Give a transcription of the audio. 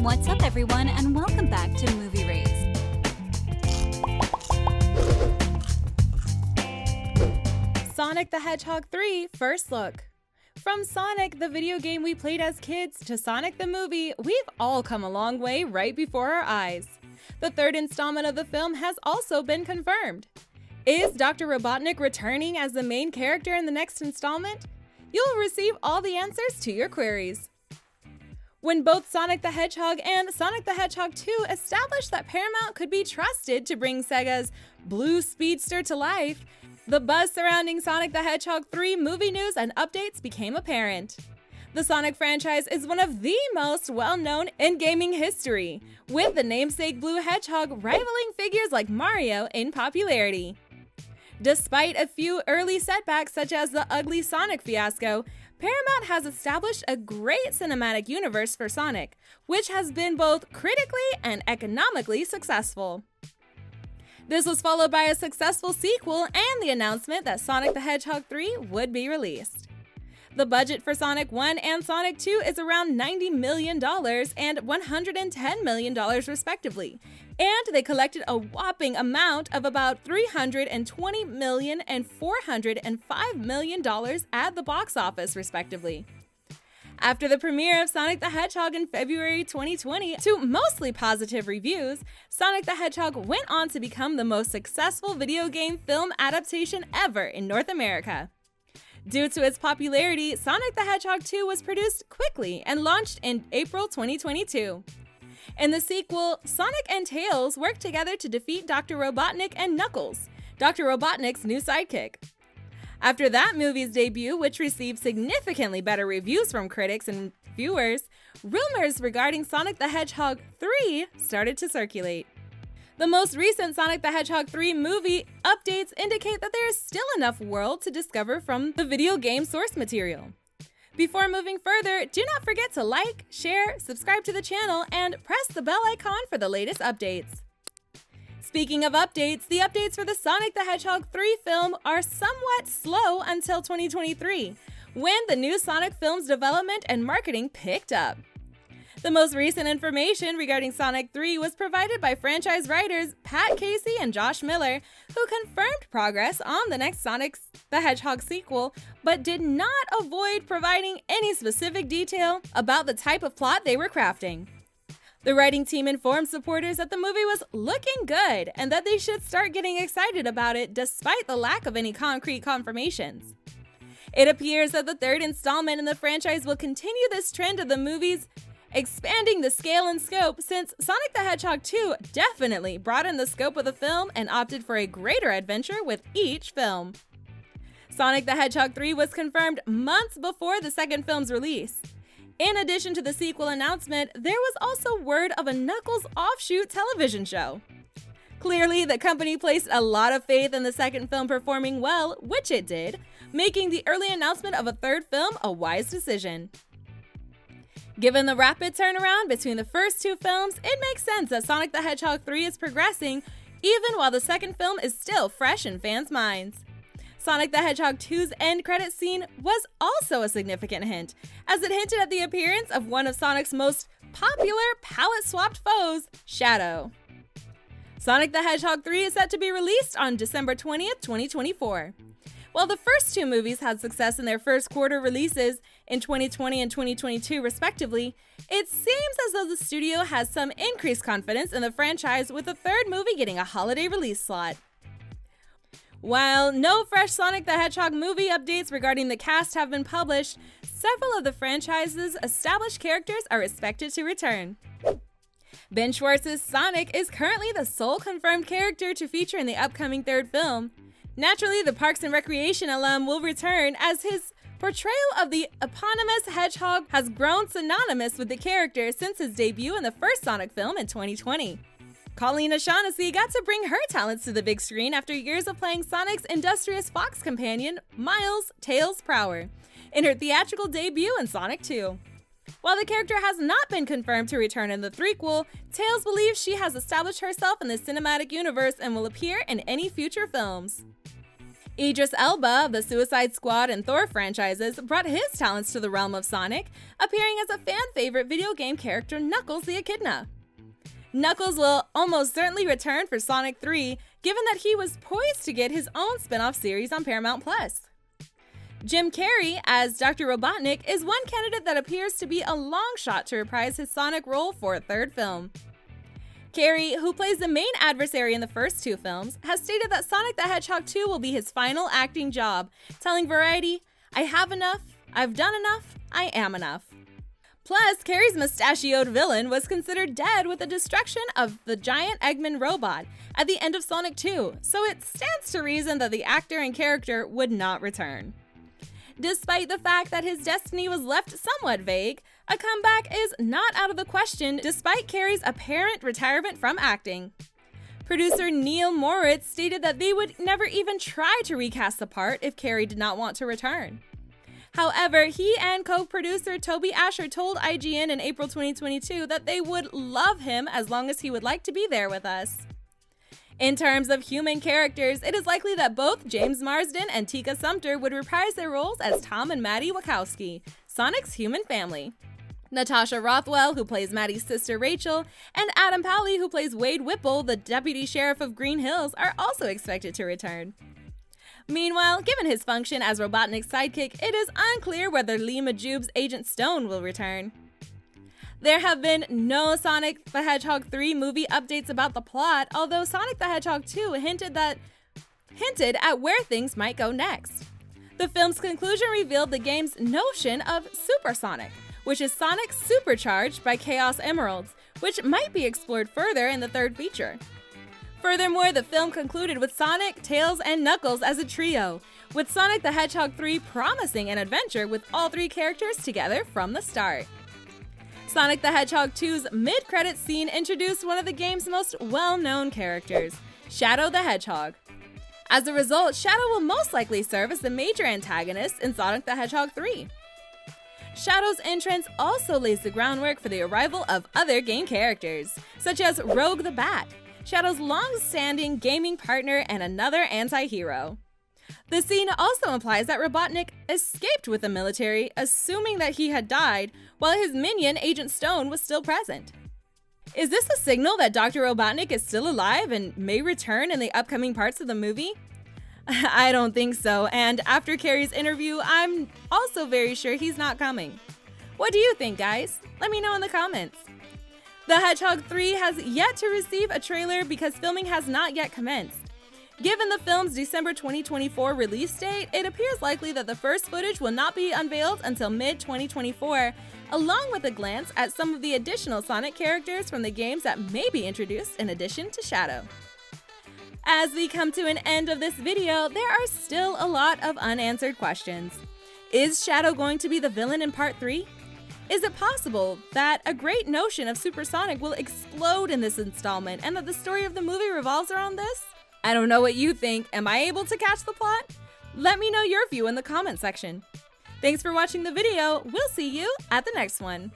What's up, everyone, and welcome back to Movie Raze. Sonic the Hedgehog 3 First Look. From Sonic, the video game we played as kids, to Sonic the movie, we've all come a long way right before our eyes. The third installment of the film has also been confirmed. Is Dr. Robotnik returning as the main character in the next installment? You'll receive all the answers to your queries. When both Sonic the Hedgehog and Sonic the Hedgehog 2 established that Paramount could be trusted to bring Sega's Blue Speedster to life, the buzz surrounding Sonic the Hedgehog 3 movie news and updates became apparent. The Sonic franchise is one of the most well-known in gaming history, with the namesake Blue Hedgehog rivaling figures like Mario in popularity. Despite a few early setbacks such as the ugly Sonic fiasco, Paramount has established a great cinematic universe for Sonic, which has been both critically and economically successful. This was followed by a successful sequel and the announcement that Sonic the Hedgehog 3 would be released. The budget for Sonic 1 and Sonic 2 is around $90 million and $110 million respectively, and they collected a whopping amount of about $320 million and $405 million at the box office respectively. After the premiere of Sonic the Hedgehog in February 2020 to mostly positive reviews, Sonic the Hedgehog went on to become the most successful video game film adaptation ever in North America. Due to its popularity, Sonic the Hedgehog 2 was produced quickly and launched in April 2022. In the sequel, Sonic and Tails work together to defeat Dr. Robotnik and Knuckles, Dr. Robotnik's new sidekick. After that movie's debut, which received significantly better reviews from critics and viewers, rumors regarding Sonic the Hedgehog 3 started to circulate. The most recent Sonic the Hedgehog 3 movie updates indicate that there is still enough world to discover from the video game source material. Before moving further, do not forget to like, share, subscribe to the channel, and press the bell icon for the latest updates. Speaking of updates, the updates for the Sonic the Hedgehog 3 film are somewhat slow until 2023, when the new Sonic film's development and marketing picked up. The most recent information regarding Sonic 3 was provided by franchise writers Pat Casey and Josh Miller, who confirmed progress on the next Sonic the Hedgehog sequel, but did not avoid providing any specific detail about the type of plot they were crafting. The writing team informed supporters that the movie was looking good and that they should start getting excited about it despite the lack of any concrete confirmations. It appears that the third installment in the franchise will continue this trend of the movies expanding the scale and scope, since Sonic the Hedgehog 2 definitely broadened the scope of the film and opted for a greater adventure with each film. Sonic the Hedgehog 3 was confirmed months before the second film's release. In addition to the sequel announcement, there was also word of a Knuckles offshoot television show. Clearly, the company placed a lot of faith in the second film performing well, which it did, making the early announcement of a third film a wise decision. Given the rapid turnaround between the first two films, it makes sense that Sonic the Hedgehog 3 is progressing, even while the second film is still fresh in fans' minds. Sonic the Hedgehog 2's end credit scene was also a significant hint, as it hinted at the appearance of one of Sonic's most popular palette-swapped foes, Shadow. Sonic the Hedgehog 3 is set to be released on December 20th, 2024. While the first two movies had success in their first quarter releases in 2020 and 2022 respectively, it seems as though the studio has some increased confidence in the franchise, with the third movie getting a holiday release slot. While no fresh Sonic the Hedgehog movie updates regarding the cast have been published, several of the franchise's established characters are expected to return. Ben Schwartz's Sonic is currently the sole confirmed character to feature in the upcoming third film. Naturally, the Parks and Recreation alum will return, as his portrayal of the eponymous hedgehog has grown synonymous with the character since his debut in the first Sonic film in 2020. Colleen O'Shaughnessy got to bring her talents to the big screen after years of playing Sonic's industrious fox companion, Miles Tails Prower, in her theatrical debut in Sonic 2. While the character has not been confirmed to return in the threequel, Tails believes she has established herself in the cinematic universe and will appear in any future films. Idris Elba of the Suicide Squad and Thor franchises brought his talents to the realm of Sonic, appearing as a fan-favorite video game character Knuckles the Echidna. Knuckles will almost certainly return for Sonic 3, given that he was poised to get his own spin-off series on Paramount+. Jim Carrey as Dr. Robotnik is one candidate that appears to be a long shot to reprise his Sonic role for a third film. Carrey, who plays the main adversary in the first two films, has stated that Sonic the Hedgehog 2 will be his final acting job, telling Variety, "I have enough, I've done enough, I am enough." Plus, Carrey's mustachioed villain was considered dead with the destruction of the giant Eggman robot at the end of Sonic 2, so it stands to reason that the actor and character would not return. Despite the fact that his destiny was left somewhat vague, a comeback is not out of the question despite Carrey's apparent retirement from acting. Producer Neil Moritz stated that they would never even try to recast the part if Carrey did not want to return. However, he and co-producer Toby Asher told IGN in April 2022 that they would love him as long as he would like to be there with us. In terms of human characters, it is likely that both James Marsden and Tika Sumpter would reprise their roles as Tom and Maddie Wachowski, Sonic's human family. Natasha Rothwell, who plays Maddie's sister Rachel, and Adam Pally, who plays Wade Whipple, the deputy sheriff of Green Hills, are also expected to return. Meanwhile, given his function as Robotnik's sidekick, it is unclear whether Lee Majub's Agent Stone will return. There have been no Sonic the Hedgehog 3 movie updates about the plot, although Sonic the Hedgehog 2 hinted at where things might go next. The film's conclusion revealed the game's notion of Super Sonic, which is Sonic supercharged by Chaos Emeralds, which might be explored further in the third feature. Furthermore, the film concluded with Sonic, Tails, and Knuckles as a trio, with Sonic the Hedgehog 3 promising an adventure with all three characters together from the start. Sonic the Hedgehog 2's mid-credits scene introduced one of the game's most well-known characters, Shadow the Hedgehog. As a result, Shadow will most likely serve as the major antagonist in Sonic the Hedgehog 3. Shadow's entrance also lays the groundwork for the arrival of other game characters, such as Rogue the Bat, Shadow's long-standing gaming partner and another anti-hero. The scene also implies that Robotnik escaped with the military, assuming that he had died, while his minion, Agent Stone, was still present. Is this a signal that Dr. Robotnik is still alive and may return in the upcoming parts of the movie? I don't think so, and after Carrey's interview, I'm also very sure he's not coming. What do you think, guys? Let me know in the comments. The Hedgehog 3 has yet to receive a trailer because filming has not yet commenced. Given the film's December 2024 release date, it appears likely that the first footage will not be unveiled until mid-2024, along with a glance at some of the additional Sonic characters from the games that may be introduced in addition to Shadow. As we come to an end of this video, there are still a lot of unanswered questions. Is Shadow going to be the villain in Part 3? Is it possible that a great notion of Super Sonic will explode in this installment and that the story of the movie revolves around this? I don't know what you think. Am I able to catch the plot? Let me know your view in the comment section. Thanks for watching the video. We'll see you at the next one.